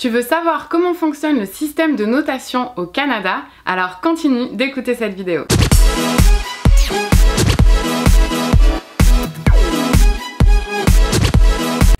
Tu veux savoir comment fonctionne le système de notation au Canada? Alors continue d'écouter cette vidéo.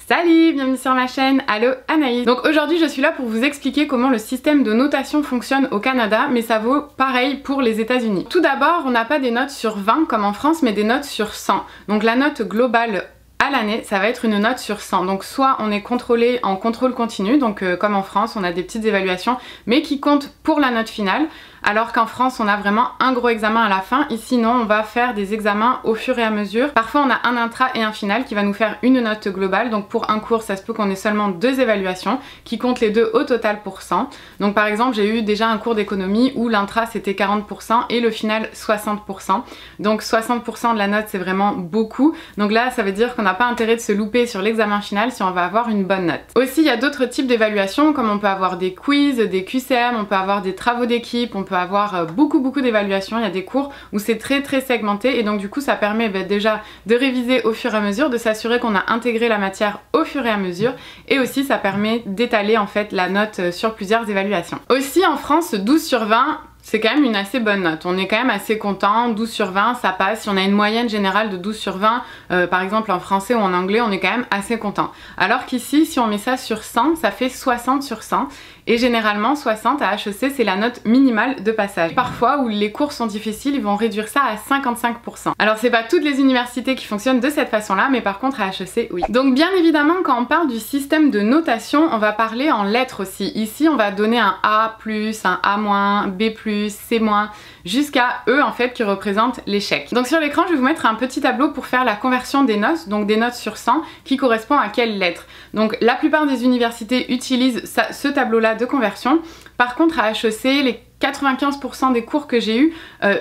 Salut, bienvenue sur ma chaîne, Allô Anaïs. Donc aujourd'hui je suis là pour vous expliquer comment le système de notation fonctionne au Canada, mais ça vaut pareil pour les États-Unis. Tout d'abord, on n'a pas des notes sur 20 comme en France, mais des notes sur 100. Donc la note globale à l'année, ça va être une note sur 100. Donc soit on est contrôlé en contrôle continu, donc comme en France, on a des petites évaluations, mais qui comptent pour la note finale. Alors qu'en France, on a vraiment un gros examen à la fin. Ici, non, on va faire des examens au fur et à mesure. Parfois, on a un intra et un final qui va nous faire une note globale. Donc pour un cours, ça se peut qu'on ait seulement deux évaluations qui comptent les deux au total pour 100. Donc par exemple, j'ai eu déjà un cours d'économie où l'intra c'était 40% et le final 60%. Donc 60% de la note, c'est vraiment beaucoup. Donc là, ça veut dire qu'on n'a pas intérêt de se louper sur l'examen final si on va avoir une bonne note. Aussi, il y a d'autres types d'évaluations, comme on peut avoir des quiz, des QCM, on peut avoir des travaux d'équipe, on peut avoir beaucoup d'évaluations. Il y a des cours où c'est très segmenté et donc du coup ça permet déjà de réviser au fur et à mesure, de s'assurer qu'on a intégré la matière au fur et à mesure, et aussi ça permet d'étaler en fait la note sur plusieurs évaluations. Aussi en France, 12 sur 20 c'est quand même une assez bonne note, on est quand même assez content, 12 sur 20 ça passe, si on a une moyenne générale de 12 sur 20, par exemple en français ou en anglais, on est quand même assez content. Alors qu'ici, si on met ça sur 100, ça fait 60 sur 100, et généralement 60 à HEC c'est la note minimale de passage. Parfois où les cours sont difficiles, ils vont réduire ça à 55%. Alors c'est pas toutes les universités qui fonctionnent de cette façon là, mais par contre à HEC oui. Donc bien évidemment quand on parle du système de notation, on va parler en lettres aussi. Ici on va donner un A+, un A-, B+, C-, jusqu'à E en fait qui représente l'échec. Donc sur l'écran je vais vous mettre un petit tableau pour faire la conversion des notes, donc des notes sur 100 qui correspond à quelle lettre. Donc la plupart des universités utilisent ce tableau là de conversion. Par contre à HEC, les 95% des cours que j'ai eu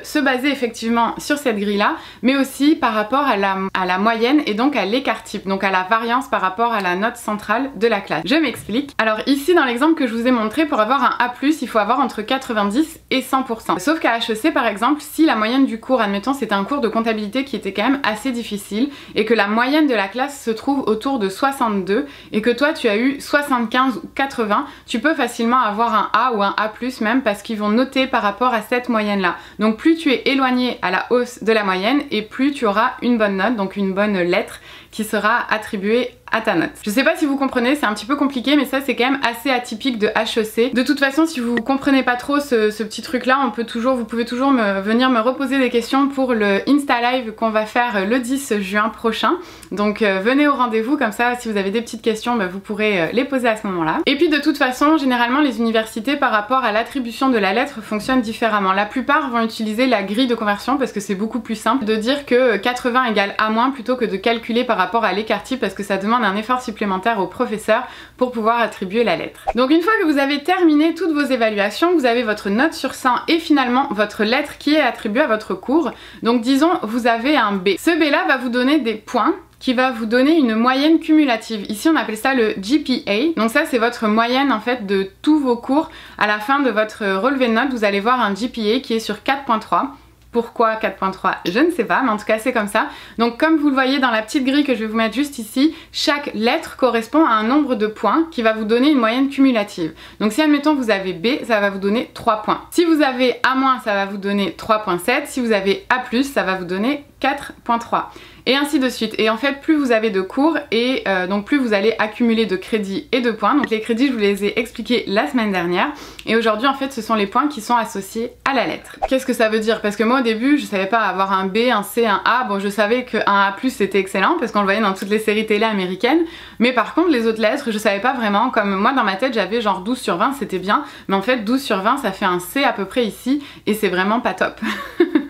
se basaient effectivement sur cette grille là, mais aussi par rapport à la moyenne et donc à l'écart type, donc à la variance par rapport à la note centrale de la classe. Je m'explique. Alors ici dans l'exemple que je vous ai montré, pour avoir un A+, il faut avoir entre 90 et 100%. Sauf qu'à HEC par exemple, si la moyenne du cours, admettons c'était un cours de comptabilité qui était quand même assez difficile et que la moyenne de la classe se trouve autour de 62 et que toi tu as eu 75 ou 80, tu peux facilement avoir un A ou un A+, même, parce qu'ils vont noté par rapport à cette moyenne là. Donc plus tu es éloigné à la hausse de la moyenne et plus tu auras une bonne note, donc une bonne lettre qui sera attribuée à ta note. Je sais pas si vous comprenez, c'est un petit peu compliqué, mais ça c'est quand même assez atypique de HEC. De toute façon, si vous comprenez pas trop ce petit truc là, vous pouvez toujours venir me reposer des questions pour le Insta Live qu'on va faire le 10 juin prochain. Donc venez au rendez-vous, comme ça si vous avez des petites questions, vous pourrez les poser à ce moment-là. Et puis de toute façon, généralement les universités par rapport à l'attribution de la lettre fonctionnent différemment. La plupart vont utiliser la grille de conversion parce que c'est beaucoup plus simple de dire que 80 égale A- plutôt que de calculer par rapport à l'écart type, parce que ça demande un effort supplémentaire au professeur pour pouvoir attribuer la lettre. Donc une fois que vous avez terminé toutes vos évaluations, vous avez votre note sur 100 et finalement votre lettre qui est attribuée à votre cours. Donc disons vous avez un B. Ce B là va vous donner des points qui va vous donner une moyenne cumulative. Ici on appelle ça le GPA, donc ça c'est votre moyenne en fait de tous vos cours. À la fin de votre relevé de notes, vous allez voir un GPA qui est sur 4.3. Pourquoi 4.3? Je ne sais pas, mais en tout cas c'est comme ça. Donc comme vous le voyez dans la petite grille que je vais vous mettre juste ici, chaque lettre correspond à un nombre de points qui va vous donner une moyenne cumulative. Donc si admettons vous avez B, ça va vous donner 3 points. Si vous avez A-, ça va vous donner 3.7. Si vous avez A+, ça va vous donner 4.3. Et ainsi de suite. Et en fait, plus vous avez de cours et donc plus vous allez accumuler de crédits et de points. Donc les crédits, je vous les ai expliqués la semaine dernière. Et aujourd'hui, en fait, ce sont les points qui sont associés à la lettre. Qu'est-ce que ça veut dire? Parce que moi, au début, je savais pas avoir un B, un C, un A. Bon, je savais qu'un A+, c'était excellent parce qu'on le voyait dans toutes les séries télé américaines. Mais par contre, les autres lettres, je savais pas vraiment. Comme moi, dans ma tête, j'avais genre 12 sur 20, c'était bien. Mais en fait, 12 sur 20, ça fait un C à peu près ici. Et c'est vraiment pas top.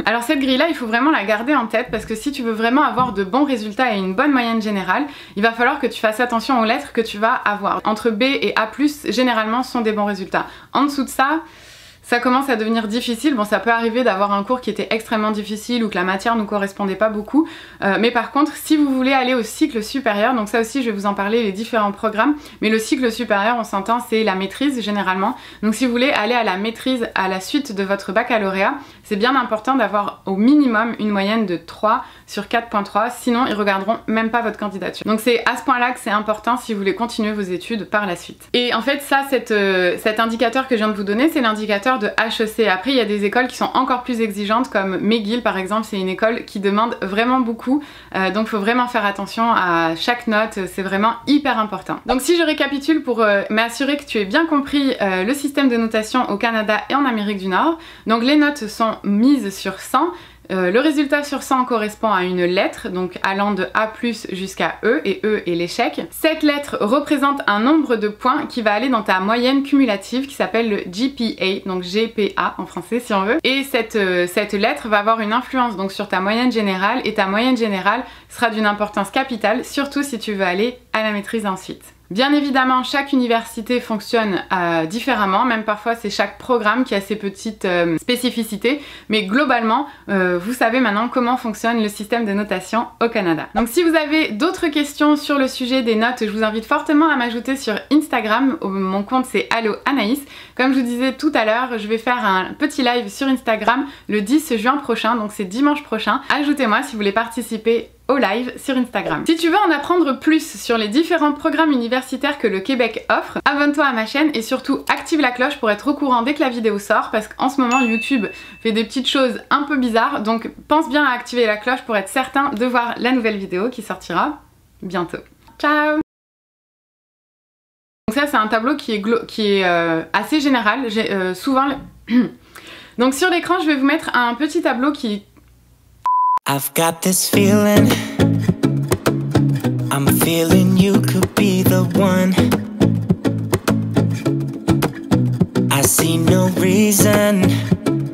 Alors cette grille là, il faut vraiment la garder en tête parce que si tu veux vraiment avoir de bons résultats et une bonne moyenne générale, il va falloir que tu fasses attention aux lettres que tu vas avoir. Entre B et A+, généralement sont des bons résultats. En dessous de ça, ça commence à devenir difficile. Bon, ça peut arriver d'avoir un cours qui était extrêmement difficile ou que la matière ne correspondait pas beaucoup, mais par contre si vous voulez aller au cycle supérieur, donc ça aussi je vais vous en parler, les différents programmes, mais le cycle supérieur, on s'entend, c'est la maîtrise généralement. Donc si vous voulez aller à la maîtrise à la suite de votre baccalauréat, c'est bien important d'avoir au minimum une moyenne de 3 sur 4.3, sinon ils regarderont même pas votre candidature. Donc c'est à ce point là que c'est important si vous voulez continuer vos études par la suite. Et en fait ça, cet indicateur que je viens de vous donner, c'est l'indicateur de HEC. Après, il y a des écoles qui sont encore plus exigeantes, comme McGill par exemple, c'est une école qui demande vraiment beaucoup, donc faut vraiment faire attention à chaque note, c'est vraiment hyper important. Donc si je récapitule pour m'assurer que tu aies bien compris le système de notation au Canada et en Amérique du Nord, donc les notes sont mises sur 100, le résultat sur 100 correspond à une lettre, donc allant de A+ jusqu'à E, et E est l'échec. Cette lettre représente un nombre de points qui va aller dans ta moyenne cumulative qui s'appelle le GPA, donc GPA en français si on veut, et cette lettre va avoir une influence donc sur ta moyenne générale, et ta moyenne générale sera d'une importance capitale, surtout si tu veux aller à la maîtrise ensuite. Bien évidemment, chaque université fonctionne différemment, même parfois c'est chaque programme qui a ses petites spécificités, mais globalement, vous savez maintenant comment fonctionne le système de notation au Canada. Donc si vous avez d'autres questions sur le sujet des notes, je vous invite fortement à m'ajouter sur Instagram, mon compte c'est Allô Anaïs. Comme je vous disais tout à l'heure, je vais faire un petit live sur Instagram le 10 juin prochain, donc c'est dimanche prochain. Ajoutez-moi si vous voulez participer au live sur Instagram. Si tu veux en apprendre plus sur les différents programmes universitaires que le Québec offre, abonne-toi à ma chaîne et surtout active la cloche pour être au courant dès que la vidéo sort, parce qu'en ce moment YouTube fait des petites choses un peu bizarres, donc pense bien à activer la cloche pour être certain de voir la nouvelle vidéo qui sortira bientôt. Ciao! Donc ça c'est un tableau qui est assez général, j'ai souvent... Donc sur l'écran je vais vous mettre un petit tableau qui... I've got this feeling, I'm feeling you could be the one. I see no reason